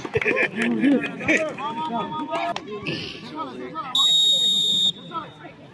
Let's go.